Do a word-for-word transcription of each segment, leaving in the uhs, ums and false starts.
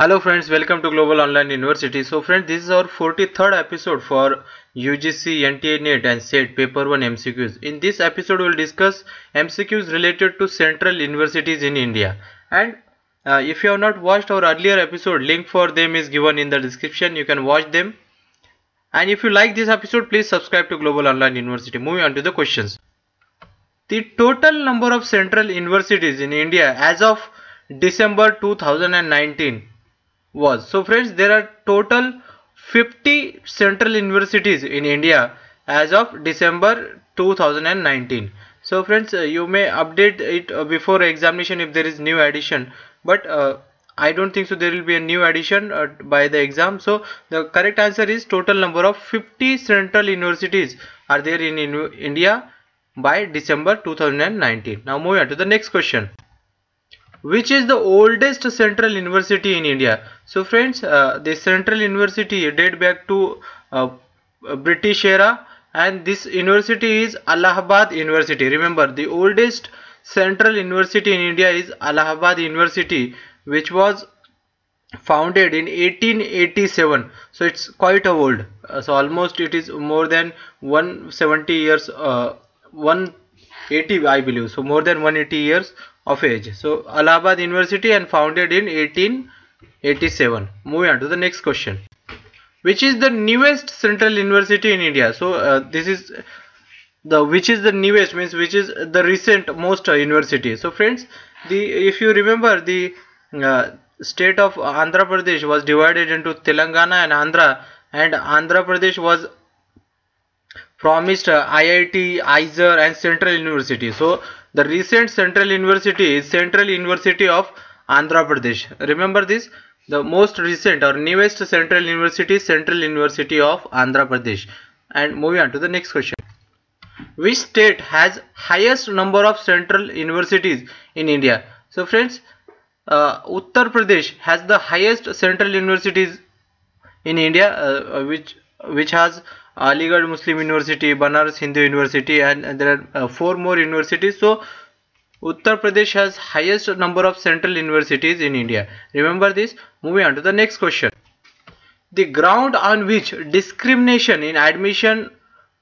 Hello friends, welcome to Global Online University. So friends, this is our forty-third episode for U G C N T A NET and SET Paper one M C Qs. In this episode, we will discuss M C Qs related to central universities in India. And uh, if you have not watched our earlier episode, link for them is given in the description. You can watch them. And if you like this episode, please subscribe to Global Online University. Moving on to the questions. The total number of central universities in India as of December two thousand nineteen was. So friends, there are total fifty central universities in India as of December two thousand nineteen. So friends, uh, you may update it uh, before examination if there is new addition, but uh, I don't think so there will be a new addition uh, by the exam. So the correct answer is total number of fifty central universities are there in, in India by December two thousand nineteen. Now move on to the next question. Which is the oldest central university in India? So friends, uh, the central university date back to uh, British era, and this university is Allahabad University. Remember, the oldest central university in India is Allahabad University, which was founded in eighteen eighty-seven. So it's quite old. Uh, so almost it is more than one hundred seventy years, uh, one hundred eighty I believe. So more than one hundred eighty years of age. So Allahabad University and founded in eighteen eighty-seven. Moving on to the next question. Which is the newest central university in India? So uh, this is the which is the newest means which is the recent most uh, university. So friends, the if you remember the uh, state of Andhra Pradesh was divided into Telangana and Andhra, and Andhra Pradesh was promised uh, I I T, I I S E R and Central University. So the recent Central University is Central University of Andhra Pradesh. Remember this, the most recent or newest Central University is Central University of Andhra Pradesh. And moving on to the next question. Which state has highest number of central universities in India? So friends, uh, Uttar Pradesh has the highest central universities in India, uh, which which has Aligarh Muslim University, Banaras Hindu University, and, and there are uh, four more universities. So Uttar Pradesh has highest number of central universities in India. Remember this. Moving on to the next question. The ground on which discrimination in admission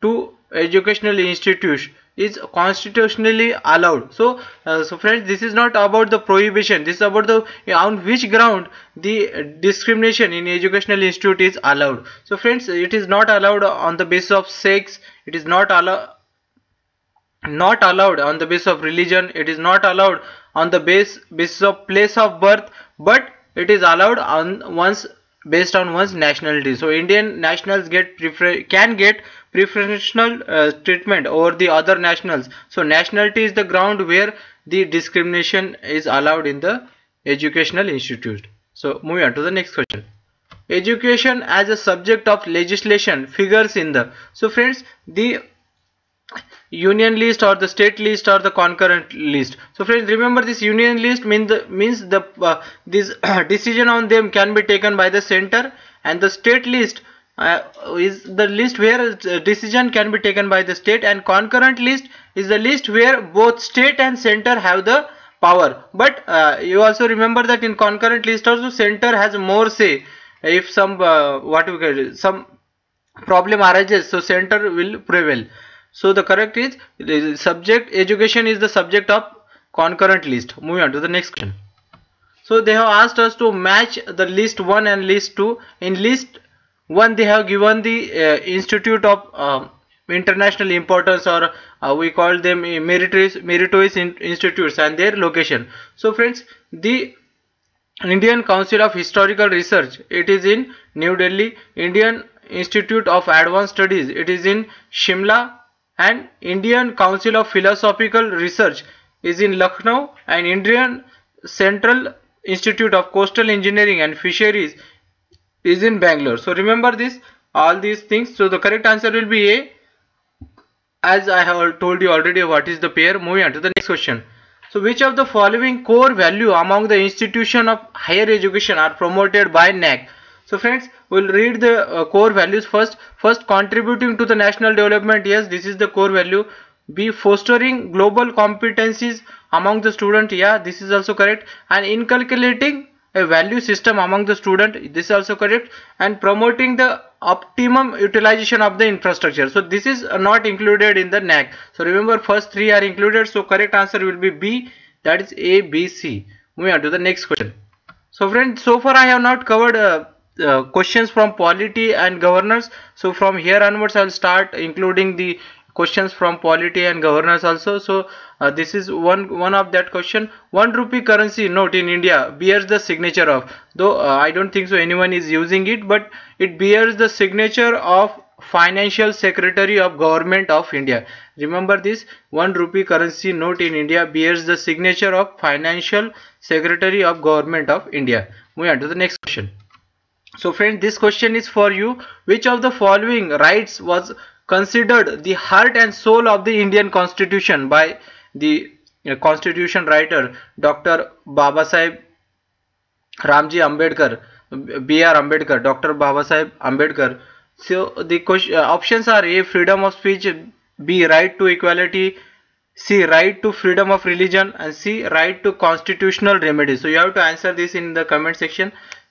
to educational institutions is constitutionally allowed. So, uh, so friends, this is not about the prohibition. This is about the on which ground the discrimination in educational institute is allowed. So friends, it is not allowed on the basis of sex. It is not allowed, not allowed on the basis of religion. It is not allowed on the base basis of place of birth. But it is allowed on one's based on one's nationality. So Indian nationals get prefer can get preferential uh, treatment over the other nationals. So nationality is the ground where the discrimination is allowed in the educational institute. So moving on to the next question. Education as a subject of legislation figures in the. So friends, the union list or the state list or the concurrent list. So friends, remember this union list means the means the uh, this decision on them can be taken by the center, and the state list uh, is the list where decision can be taken by the state, and concurrent list is the list where both state and center have the power. But uh, you also remember that in concurrent list also center has more say. If some uh, what we call some problem arises, so center will prevail. So the correct is the subject education is the subject of concurrent list. Moving on to the next question. So they have asked us to match the list one and list two. In list one, they have given the uh, institute of uh, international importance, or uh, we call them meritorious, meritorious institutes, and their location. So friends, the Indian Council of Historical Research, it is in New Delhi. Indian Institute of Advanced Studies, it is in Shimla. And Indian Council of Philosophical Research is in Lucknow, and Indian Central Institute of Coastal Engineering and Fisheries is in Bangalore. So remember this, all these things. So the correct answer will be A, as I have told you already what is the pair. Moving on to the next question. So which of the following core value among the institution of higher education are promoted by N A C? So friends, we'll read the uh, core values first. First, contributing to the national development. Yes, this is the core value. B, fostering global competencies among the student. Yeah, this is also correct. And inculcating a value system among the student. This is also correct. And promoting the optimum utilization of the infrastructure. So this is not included in the N A C. So remember, first three are included. So correct answer will be B, that is A, B, C. Moving on to the next question. So friends, so far I have not covered uh, uh, questions from polity and governance. So from here onwards I will start including the questions from polity and governance also. So uh, this is one one of that question. One rupee currency note in India bears the signature of, though uh, I don't think so anyone is using it, but it bears the signature of Financial Secretary of Government of India. Remember this, one rupee currency note in India bears the signature of Financial Secretary of Government of India. Moving on to the next question. So friend, this question is for you. Which of the following rights was considered the heart and soul of the Indian Constitution by the uh, Constitution writer Doctor Babasaheb Ramji Ambedkar, B. R. Ambedkar, Doctor Babasaheb Ambedkar? So the question, uh, options are A, freedom of speech, B, right to equality, C, right to freedom of religion, and C, right to constitutional remedies. So you have to answer this in the comment section.